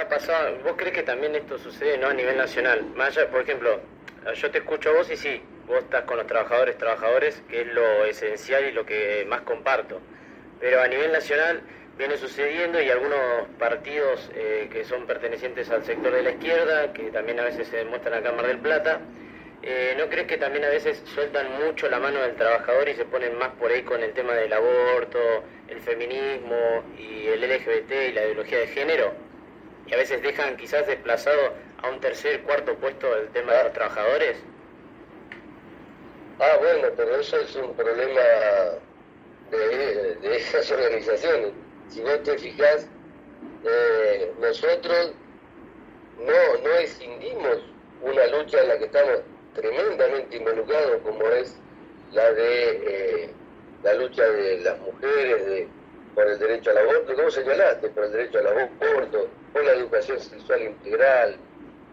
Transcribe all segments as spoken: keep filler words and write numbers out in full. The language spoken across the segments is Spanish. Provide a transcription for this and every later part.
ha pasado. ¿Vos crees que también esto sucede, no, a nivel nacional? Más allá, por ejemplo, yo te escucho a vos y sí, vos estás con los trabajadores, trabajadores, que es lo esencial y lo que más comparto. Pero a nivel nacional viene sucediendo y algunos partidos eh, que son pertenecientes al sector de la izquierda, que también a veces se demuestran acá en Mar del Plata, eh, ¿no crees que también a veces sueltan mucho la mano del trabajador y se ponen más por ahí con el tema del aborto, el feminismo y el L G B T y la ideología de género? Y a veces dejan quizás desplazado a un tercer, cuarto puesto el tema de los trabajadores. Ah, bueno, pero eso es un problema de, de esas organizaciones. Si vos te fijas, eh, nosotros no, no escindimos una lucha en la que estamos tremendamente involucrados, como es la de eh, la lucha de las mujeres, de, por el derecho al aborto, como señalaste, por el derecho al aborto, por la educación sexual integral,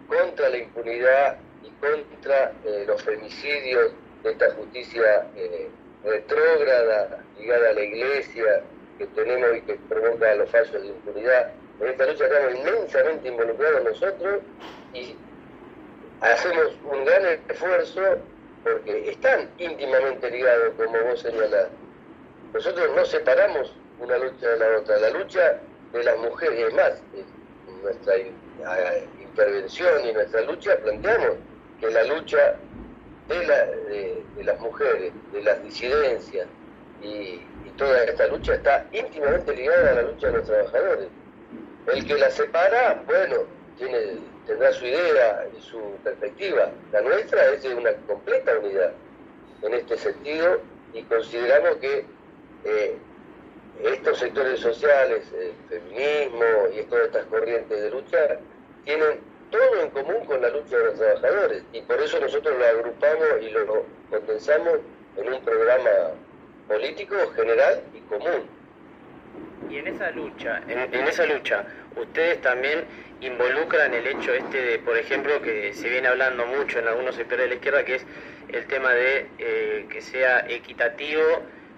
contra la impunidad y contra eh, los femicidios, de esta justicia eh, retrógrada, ligada a la iglesia, que tenemos y que provoca los fallos de impunidad. En esta lucha estamos inmensamente involucrados nosotros y hacemos un gran esfuerzo porque están íntimamente ligados, como vos señalás. Nosotros no separamos una lucha de la otra, la lucha de las mujeres, es más, nuestra intervención y nuestra lucha planteamos que la lucha de, la, de, de las mujeres, de las disidencias y toda esta lucha está íntimamente ligada a la lucha de los trabajadores. El que la separa, bueno, tiene, tendrá su idea y su perspectiva. La nuestra es de una completa unidad en este sentido y consideramos que eh, estos sectores sociales, el feminismo y todas estas corrientes de lucha, tienen todo en común con la lucha de los trabajadores y por eso nosotros lo agrupamos y lo, lo condensamos en un programa político, general y común. Y en esa lucha, en, en esa lucha, ustedes también involucran el hecho este de, por ejemplo, que se viene hablando mucho en algunos sectores de la izquierda, que es el tema de eh, que sea equitativo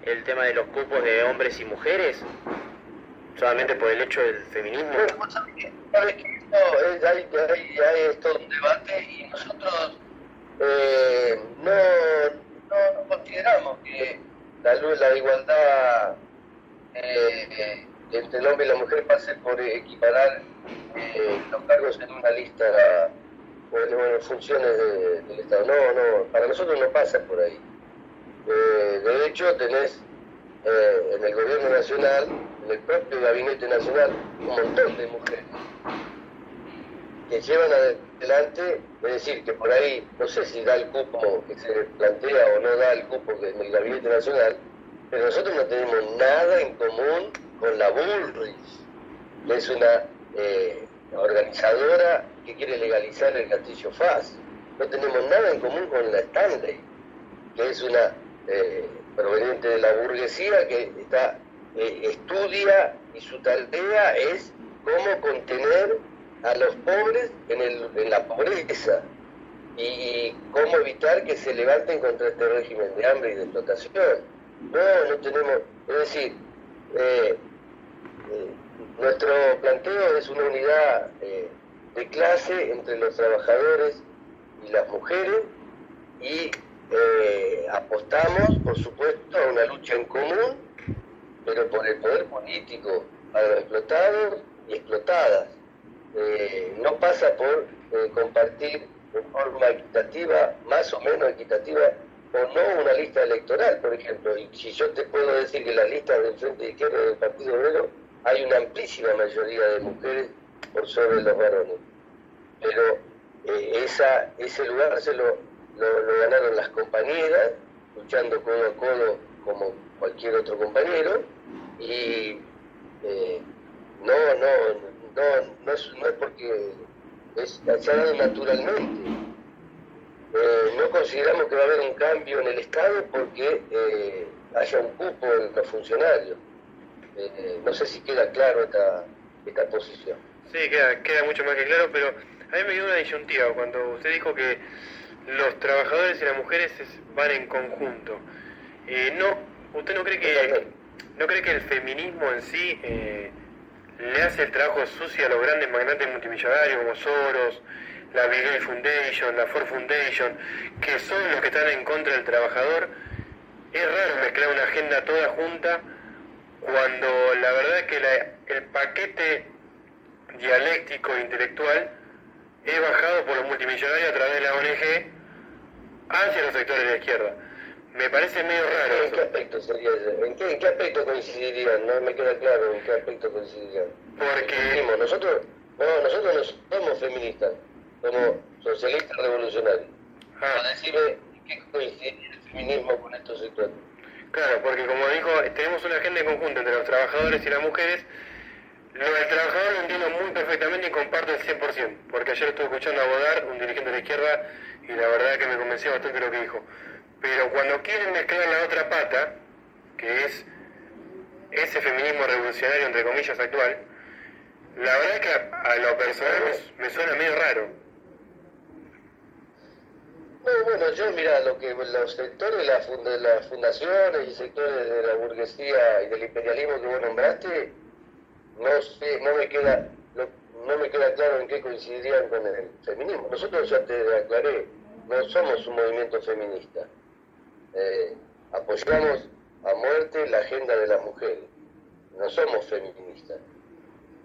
el tema de los cupos de hombres y mujeres, solamente por el hecho del feminismo. Sabes que no, hay, hay, hay es todo un debate y nosotros eh, no, no, no consideramos que La, la igualdad eh, entre el hombre y la mujer pase por equiparar eh, los cargos en una lista o en, bueno, funciones de, del Estado. No, no, para nosotros no pasa por ahí. Eh, de hecho, tenés eh, en el gobierno nacional, en el propio gabinete nacional, un montón de mujeres que llevan adelante, es decir, que por ahí, no sé si da el cupo que se plantea o no da el cupo que en el Gabinete Nacional, pero nosotros no tenemos nada en común con la Bullrich, que es una eh, organizadora que quiere legalizar el gatillo F A S. No tenemos nada en común con la Stanley, que es una eh, proveniente de la burguesía que está eh, estudia y su tarea es cómo contener a los pobres en, el, en la pobreza y, y cómo evitar que se levanten contra este régimen de hambre y de explotación. No, no tenemos, es decir, eh, eh, nuestro planteo es una unidad eh, de clase entre los trabajadores y las mujeres y eh, apostamos, por supuesto, a una lucha en común, pero por el poder político, a los explotados y explotadas. Eh, no pasa por eh, compartir de forma equitativa, más o menos equitativa, o no una lista electoral, por ejemplo. Y si yo te puedo decir que en las listas del Frente de Izquierda y del Partido Obrero hay una amplísima mayoría de mujeres por sobre los varones. Pero eh, esa, ese lugar se lo, lo, lo ganaron las compañeras, luchando codo a codo como cualquier otro compañero, y eh, no, no... No, no es, no es porque es, se ha dado naturalmente. Eh, no consideramos que va a haber un cambio en el Estado porque eh, haya un cupo en los funcionarios. Eh, no sé si queda claro esta, esta posición. Sí, queda, queda mucho más que claro, pero a mí me dio una disyuntiva cuando usted dijo que los trabajadores y las mujeres van en conjunto. Eh, no, ¿usted no cree que no cree que el feminismo en sí... Eh, le hace el trabajo sucio a los grandes magnates multimillonarios como Soros, la Bill Gates Foundation, la Ford Foundation, que son los que están en contra del trabajador. Es raro mezclar una agenda toda junta cuando la verdad es que la, el paquete dialéctico e intelectual es bajado por los multimillonarios a través de la O N G hacia los sectores de la izquierda. Me parece medio raro. ¿En qué aspecto sería eso? ¿En qué, en qué aspecto coincidirían? No me queda claro en qué aspecto coincidirían. Porque nosotros, bueno, nosotros no somos feministas, somos socialistas revolucionarios. Ah. Para decirme qué coincidiría el feminismo con estos sectores. Claro, porque como dijo, tenemos una agenda en conjunto entre los trabajadores y las mujeres. Lo del trabajador lo entiendo muy perfectamente y comparto el cien por ciento, porque ayer estuve escuchando a Bodar, un dirigente de la izquierda, y la verdad es que me convenció bastante lo que dijo. Pero cuando quieren mezclar la otra pata, que es ese feminismo revolucionario, entre comillas, actual, la verdad es que a, a lo personal me, me suena medio raro. No, bueno, yo mira, lo que los sectores de, la, de las fundaciones y sectores de la burguesía y del imperialismo que vos nombraste, no sé, no me queda no me queda claro en qué coincidirían con el feminismo. Nosotros, ya te aclaré, no somos un movimiento feminista. Eh, apoyamos a muerte la agenda de las mujeres. No somos feministas.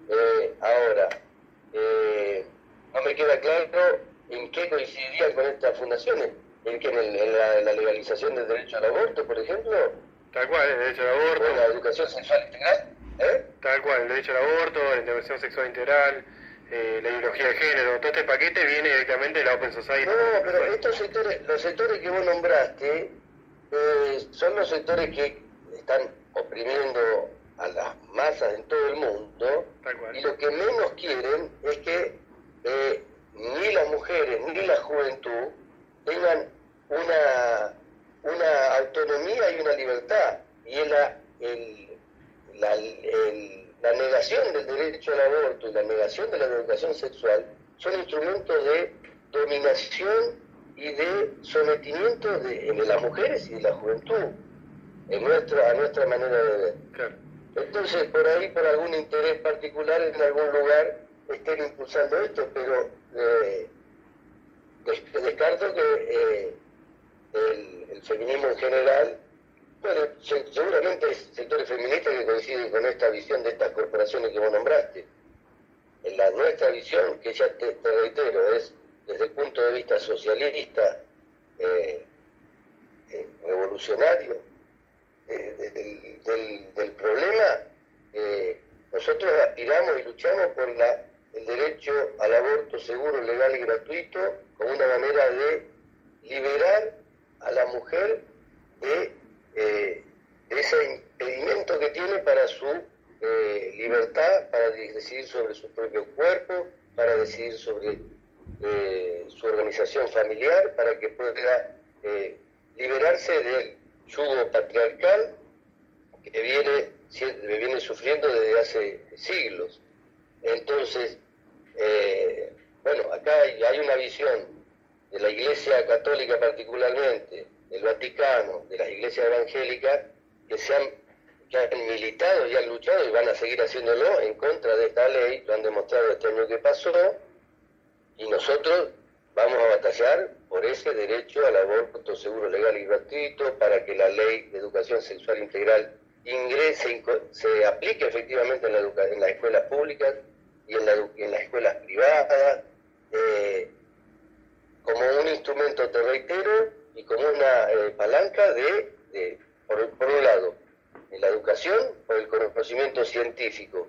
Eh, ahora, eh, no me queda claro en qué coincidirían con estas fundaciones. En que en, el, en, la, en la legalización del derecho al aborto, por ejemplo. Tal cual, el derecho al aborto. O la educación sexual integral. ¿Eh? Tal cual, el derecho al aborto, la intervención sexual integral, eh, la ideología de género, todo este paquete viene directamente de la Open Society. No, pero estos sectores, los sectores que vos nombraste, eh, son los sectores que están oprimiendo a las masas en todo el mundo. Tal cual. Y lo que menos quieren es que eh, ni las mujeres ni la juventud tengan una, una autonomía y una libertad. Y en la... El, La, el, la negación del derecho al aborto y la negación de la educación sexual son instrumentos de dominación y de sometimiento de, de las mujeres y de la juventud en nuestra, a nuestra manera de ver. Claro. Entonces, por ahí, por algún interés particular, en algún lugar estén impulsando esto, pero eh, descarto que eh, el, el feminismo en general. Bueno, seguramente hay sectores feministas que coinciden con esta visión de estas corporaciones que vos nombraste. En la nuestra visión, que ya te, te reitero, es desde el punto de vista socialista, eh, eh, revolucionario, eh, del, del, del problema, eh, nosotros aspiramos y luchamos por la, el derecho al aborto seguro, legal y gratuito, como una manera de liberar a la mujer de... Eh, ese impedimento que tiene para su eh, libertad, para decidir sobre su propio cuerpo, para decidir sobre eh, su organización familiar, para que pueda eh, liberarse del yugo patriarcal que viene, viene sufriendo desde hace siglos. Entonces, eh, bueno, acá hay, hay una visión de la Iglesia Católica particularmente, del Vaticano, de las iglesias evangélicas, que se han, que han militado y han luchado y van a seguir haciéndolo en contra de esta ley, lo han demostrado este año que pasó, y nosotros vamos a batallar por ese derecho al aborto seguro, legal y gratuito, para que la ley de educación sexual integral ingrese, se aplique efectivamente en, la educa- en las escuelas públicas y en, la, en las escuelas privadas, eh, como un instrumento, te reitero, y como una eh, palanca de, de por, por un lado, la educación, por el conocimiento científico,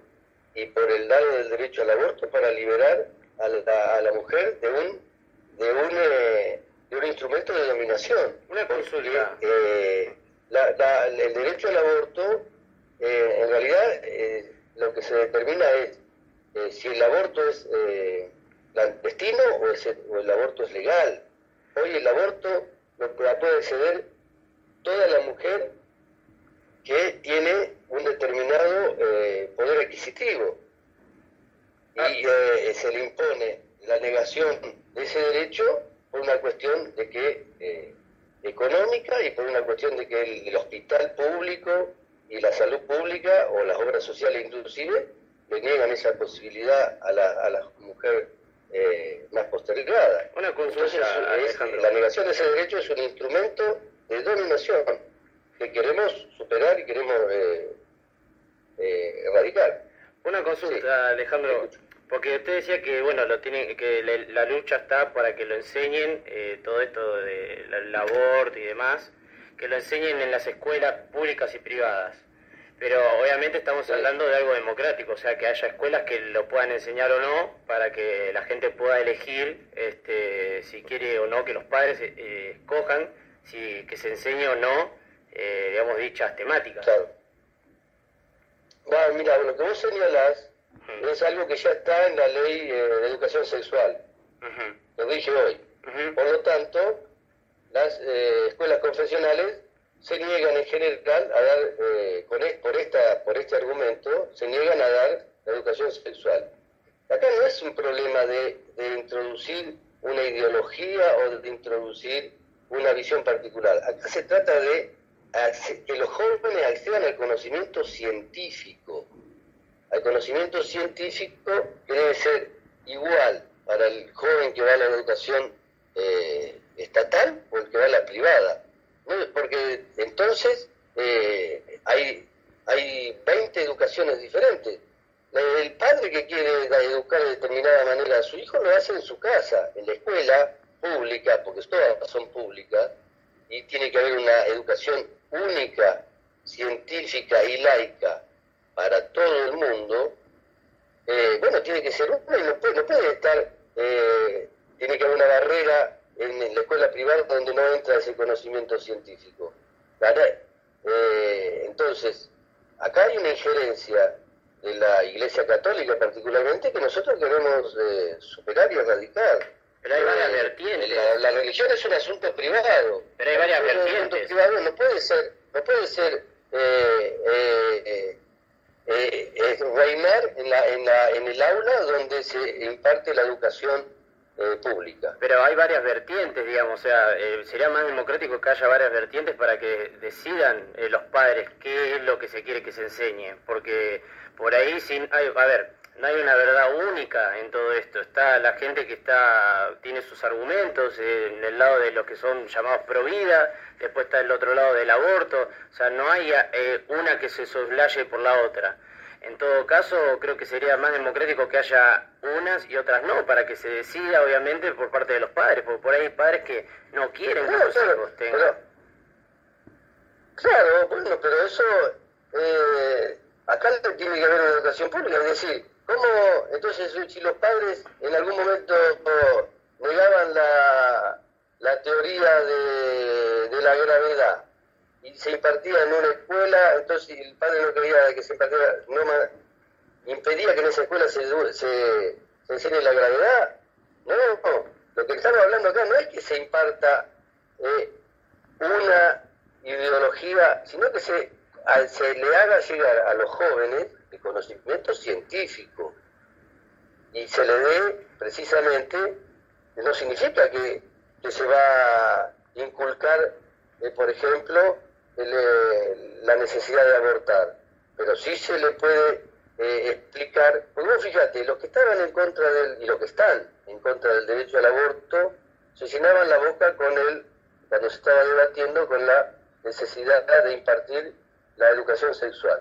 y por el lado del derecho al aborto para liberar a la, a la mujer de un de un, eh, de un instrumento de dominación. Una consulta. Eh, la, la, el derecho al aborto, eh, en realidad, eh, lo que se determina es eh, si el aborto es eh, clandestino o, es, o el aborto es legal. Hoy el aborto la puede ceder toda la mujer que tiene un determinado eh, poder adquisitivo y eh, se le impone la negación de ese derecho por una cuestión de que eh, económica y por una cuestión de que el, el hospital público y la salud pública o las obras sociales inclusive le niegan esa posibilidad a la, a la mujer eh, más postergada. Una consulta, Alejandro. La negación de ese derecho es un instrumento de dominación que queremos superar y queremos eh, eh, erradicar. Una consulta, sí, Alejandro, porque usted decía que bueno, lo tiene, que la, la lucha está para que lo enseñen, eh, todo esto del aborto y demás, que lo enseñen en las escuelas públicas y privadas. Pero obviamente estamos hablando de algo democrático, o sea, que haya escuelas que lo puedan enseñar o no, para que la gente pueda elegir este, si quiere o no, que los padres eh, escojan si que se enseñe o no, eh, digamos, dichas temáticas. Claro. Bueno, mira, lo que vos señalás uh-huh. es algo que ya está en la ley eh, de educación sexual, uh-huh. lo dije hoy. Uh-huh. Por lo tanto, las eh, escuelas confesionales se niegan en general a dar, eh, con es, por, esta, por este argumento, se niegan a dar la educación sexual. Acá no es un problema de, de introducir una ideología o de introducir una visión particular. Acá se trata de que los jóvenes accedan al conocimiento científico, al conocimiento científico que debe ser igual para el joven que va a la educación eh, estatal o el que va a la privada. Porque entonces eh, hay, hay veinte educaciones diferentes. El padre que quiere educar de determinada manera a su hijo lo hace en su casa, en la escuela pública, porque todas son públicas, y tiene que haber una educación única, científica y laica para todo el mundo. Eh, bueno, tiene que ser una y no puede, no puede estar, eh, tiene que haber una barrera en la escuela privada donde no entra ese conocimiento científico. Eh, entonces, acá hay una injerencia de la Iglesia Católica particularmente que nosotros queremos eh, superar y erradicar. Pero hay varias eh, vertientes. La, la religión es un asunto privado. Pero hay varias vertientes. Privado no puede ser, no puede ser eh, eh, eh, eh, eh, reinar en, la, en, la, en el aula donde se imparte la educación Eh, pública. Pero hay varias vertientes, digamos, o sea, eh, sería más democrático que haya varias vertientes para que decidan eh, los padres qué es lo que se quiere que se enseñe, porque por ahí, sin, hay, a ver, no hay una verdad única en todo esto, está la gente que está tiene sus argumentos eh, en el lado de los que son llamados pro vida, después está el otro lado del aborto, o sea, no hay eh, una que se soslaye por la otra. En todo caso, creo que sería más democrático que haya unas y otras no, para que se decida, obviamente, por parte de los padres, porque por ahí hay padres que no quieren que los hijos tengan. Claro, bueno, pero eso, eh, acá tiene que haber una educación pública, es decir, ¿cómo, entonces, si los padres en algún momento no, negaban la, la teoría de, de la gravedad, y se impartía en una escuela, entonces el padre no quería que se impartiera, no más, impedía que en esa escuela se, se, se enseñe la gravedad? No, no, lo que estamos hablando acá no es que se imparta eh, una ideología, sino que se, al, se le haga llegar a los jóvenes el conocimiento científico y se le dé precisamente, no significa que, que se va a inculcar, eh, por ejemplo, Le, la necesidad de abortar, pero sí se le puede eh, explicar, porque bueno, fíjate, los que estaban en contra del, y los que están en contra del derecho al aborto, se llenaban la boca con el, cuando se estaba debatiendo, con la necesidad de impartir la educación sexual.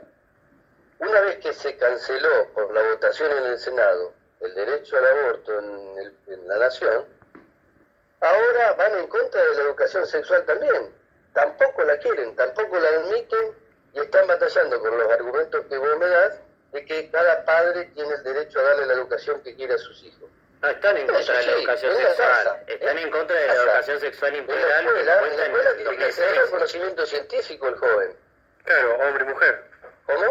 Una vez que se canceló por la votación en el Senado el derecho al aborto en, el, en la nación, ahora van en contra de la educación sexual también. Tampoco la quieren, tampoco la admiten y están batallando con los argumentos que vos me das de que cada padre tiene el derecho a darle la educación que quiere a sus hijos. No, están en contra de la educación sexual. Están en contra de la educación sexual integral. En la escuela tiene que tener conocimiento científico el joven. Claro, hombre y mujer. ¿Cómo?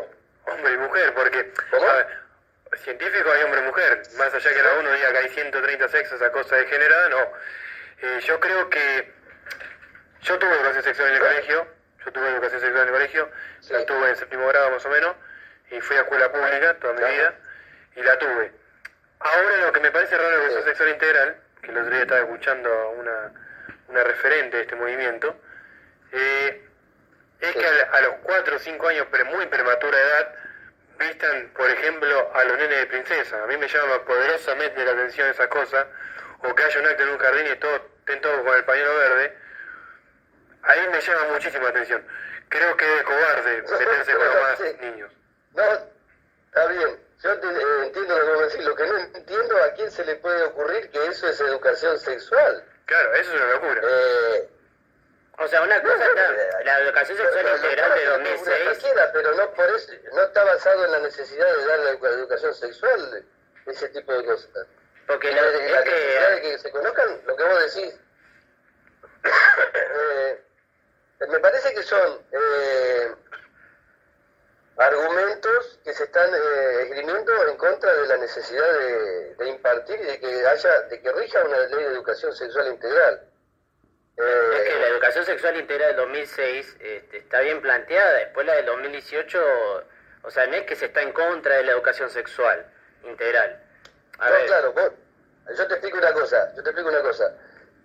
Hombre y mujer, porque... ¿Cómo? A ver, científico hay hombre y mujer. Más allá que la uno diga que hay ciento treinta sexos a cosa degenerada, no. Eh, yo creo que... Yo tuve educación sexual en el colegio, yo tuve educación sexual en el colegio, sí. La tuve en séptimo grado más o menos, y fui a escuela pública toda mi vida, y la tuve. Ahora lo que me parece raro de la educación sexual integral, que el otro día estaba escuchando a una, una referente de este movimiento, eh, es que a, a los cuatro o cinco años, pero muy prematura edad, vistan, por ejemplo, a los nenes de princesa. A mí me llama poderosamente la atención esa cosa, o que haya un acto en un jardín y todos estén todos con el pañuelo verde. Ahí me llama muchísima atención. Creo que es cobarde meterse con los más sí. niños. No, está bien. Yo te, eh, entiendo lo que vos decís. Lo que no entiendo, ¿a quién se le puede ocurrir que eso es educación sexual? Claro, eso es una locura. Eh... O sea, una cosa no, no, está, la educación sexual no, integral de dos mil seis... Pero no, por eso, no está basado en la necesidad de dar la educación sexual, ese tipo de cosas. Porque la, la, es la necesidad que... de que se conozcan, lo que vos decís. eh, me parece que son eh, argumentos que se están eh, esgrimiendo en contra de la necesidad de, de impartir y de que haya, de que rija una ley de educación sexual integral. Es que la educación sexual integral del dos mil seis este, está bien planteada, después la del dos mil dieciocho, o sea, no es que se está en contra de la educación sexual integral. A no, ver. Claro, vos, yo te explico una cosa, yo te explico una cosa.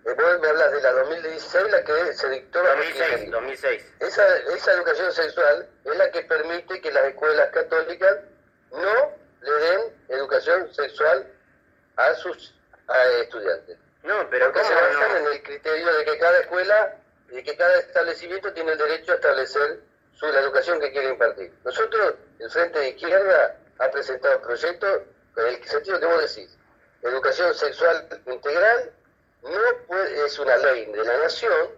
Vos me hablas de la dos mil dieciséis, la que se dictó... dos mil seis, dos mil seis. Esa, esa educación sexual es la que permite que las escuelas católicas no le den educación sexual a sus a estudiantes. No, pero ¿cómo se basan no? en el criterio de que cada escuela, de que cada establecimiento tiene el derecho a establecer su, la educación que quiere impartir? Nosotros, el Frente de Izquierda, ha presentado proyectos con el sentido que vos decís. Educación sexual integral no puede, es una ley de la nación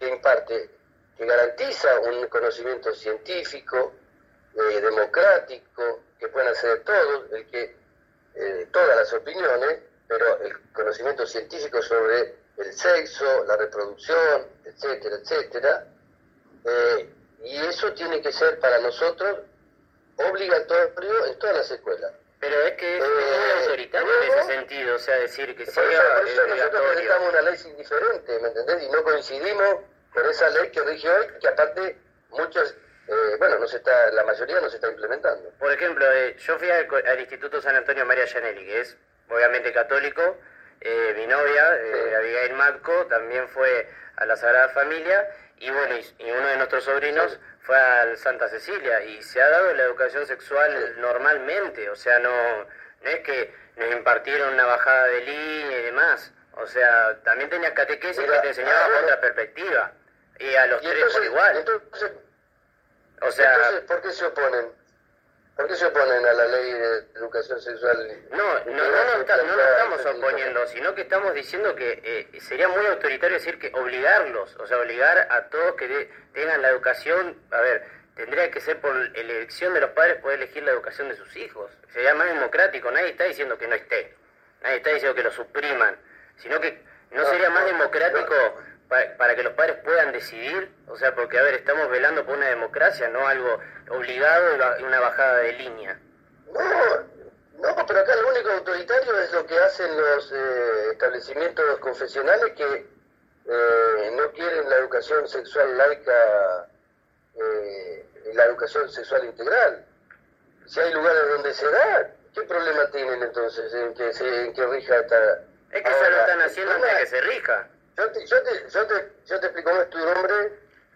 que imparte, que garantiza un conocimiento científico, eh, democrático, que puedan hacer todos, el que eh, todas las opiniones, pero el conocimiento científico sobre el sexo, la reproducción, etcétera, etcétera, eh, y eso tiene que ser para nosotros obligatorio en todas las escuelas. Pero es que es eh, muy autoritario luego, en ese sentido, o sea, decir que sea obligatorio. Por eso nosotros presentamos una ley indiferente, ¿me entendés? Y no coincidimos con esa ley que rige hoy, que aparte muchos... Eh, bueno, no se está, la mayoría no se está implementando. Por ejemplo, eh, yo fui al, al Instituto San Antonio María Janelli, que es... obviamente católico, eh, mi novia, eh, Abigail Marco, también fue a la Sagrada Familia, y bueno, y, y uno de nuestros sobrinos fue a Santa Cecilia, y se ha dado la educación sexual normalmente, o sea, no, no es que nos impartieron una bajada de línea y demás, o sea, también tenías catequesis Mira, que te enseñaba bueno, otra perspectiva, y a los y tres entonces, por igual. Entonces, o sea, entonces, ¿por qué se oponen? ¿Por qué se oponen a la ley de educación sexual? No, no, no, no, está, no nos estamos oponiendo, sino que estamos diciendo que eh, sería muy autoritario decir que obligarlos, o sea, obligar a todos que de, tengan la educación, a ver, tendría que ser por elección de los padres poder elegir la educación de sus hijos. Sería más democrático, nadie está diciendo que no esté, nadie está diciendo que lo supriman, sino que no sería más democrático para, para que los padres puedan decidir, o sea, porque, a ver, estamos velando por una democracia, no algo obligado y una bajada de línea. No, no, pero acá lo único autoritario es lo que hacen los eh, establecimientos confesionales que eh, no quieren la educación sexual laica, eh, la educación sexual integral. Si hay lugares donde se da, ¿qué problema tienen entonces en que, se, en que rija esta... Es que se lo están haciendo antes que se rija. Yo te, yo te, yo te, yo te explico, ¿cómo es tu nombre?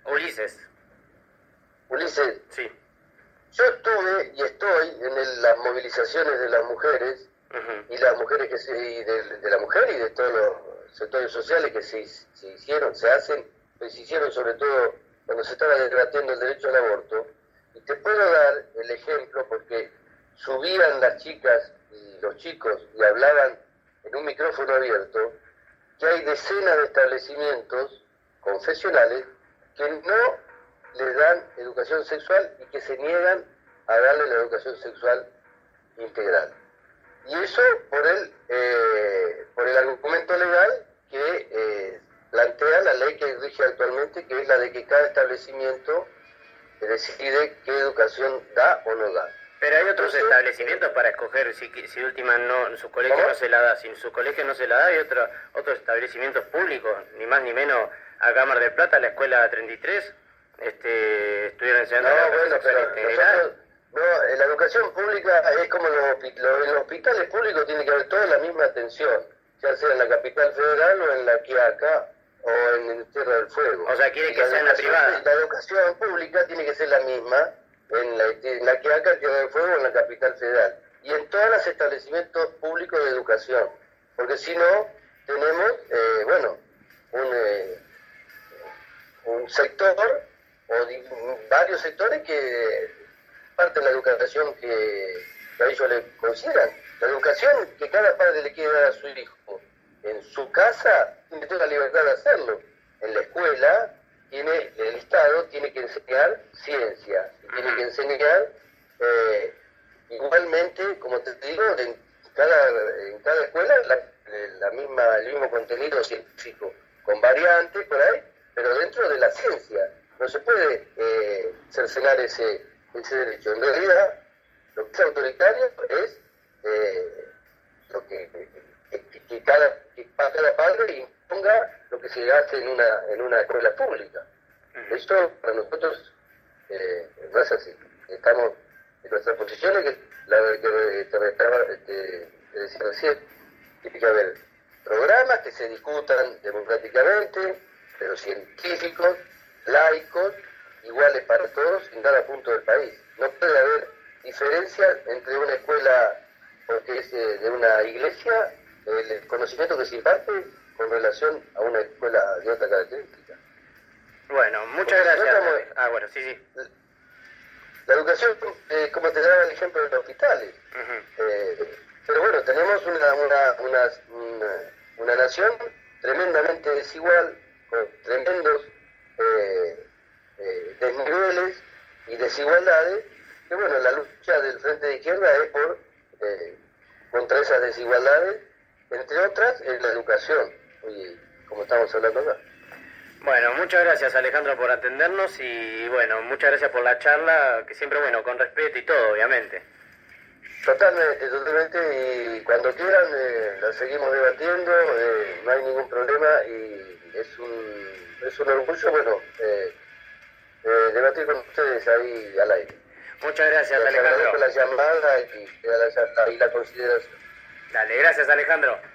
Ulises. Ulises. Sí. Yo estuve y estoy en el, las movilizaciones de las mujeres, uh-huh. y las mujeres que se, y de, de la mujer y de todos los sectores sociales que se, se hicieron, se hacen, se hicieron sobre todo cuando se estaba debatiendo el derecho al aborto. Y te puedo dar el ejemplo porque subían las chicas y los chicos y hablaban en un micrófono abierto, que hay decenas de establecimientos confesionales que no les dan educación sexual y que se niegan a darle la educación sexual integral. Y eso por el, eh, por el argumento legal que eh, plantea la ley que rige actualmente, que es la de que cada establecimiento decide qué educación da o no da. Pero hay otros Entonces, establecimientos para escoger, si, si última no, en sus colegios ¿cómo? no se la da, si en sus colegios no se la da, hay otro, otros establecimientos públicos, ni más ni menos, acá en Mar del Plata, la escuela treinta y tres, este, estuvieron enseñando no, la educación bueno, sexual integral. Nosotros, no, la educación pública es como los, los, los hospitales públicos, tiene que haber toda la misma atención, ya sea en la Capital Federal o en la Quiaca o en Tierra del Fuego. O sea, quiere que sea en la privada. La educación pública tiene que ser la misma. en la, en la que ha cantidad de fuego en la capital federal, y en todos los establecimientos públicos de educación, porque si no, tenemos, eh, bueno, un, eh, un sector, o varios sectores que parte de la educación que, que a ellos les consideran, la educación que cada padre le quiere dar a su hijo, en su casa tiene toda la libertad de hacerlo, en la escuela tiene el Estado tiene que enseñar ciencia, tiene que enseñar eh, igualmente, como te digo, en cada, en cada escuela la, la misma, el mismo contenido científico, con variantes por ahí, pero dentro de la ciencia. No se puede eh, cercenar ese, ese derecho. En realidad, lo que es autoritario es eh, lo que, que, que, cada, que cada padre imponga lo que se hace en una, en una escuela pública. Esto para nosotros eh, no es así. Estamos en nuestra posición, es que la que te decía recién, tiene que haber programas que se discutan democráticamente, pero científicos, laicos, iguales para todos, sin dar a punto del país. No puede haber diferencia entre una escuela, porque es de una iglesia, el conocimiento que se imparte con relación a una escuela de otra característica. Bueno, muchas porque gracias. Estamos, ah, bueno, sí, sí. La educación, eh, como te daba el ejemplo de los hospitales. Uh-huh. eh, pero bueno, tenemos una, una, una, una, una nación tremendamente desigual, con tremendos Eh, eh, desniveles y desigualdades, que bueno, la lucha del Frente de Izquierda es por eh, contra esas desigualdades, entre otras en la educación, y como estamos hablando acá. Bueno, muchas gracias, Alejandro, por atendernos, y bueno, muchas gracias por la charla, que siempre, bueno, con respeto y todo, obviamente. Totalmente, totalmente, y cuando quieran eh, la seguimos debatiendo, eh, no hay ningún problema, y es un Es un orgullo, bueno, eh, eh, debatir con ustedes ahí al aire. Muchas gracias, les Alejandro. Agradezco la llamada y, y, la, y la consideración. Dale, gracias, Alejandro.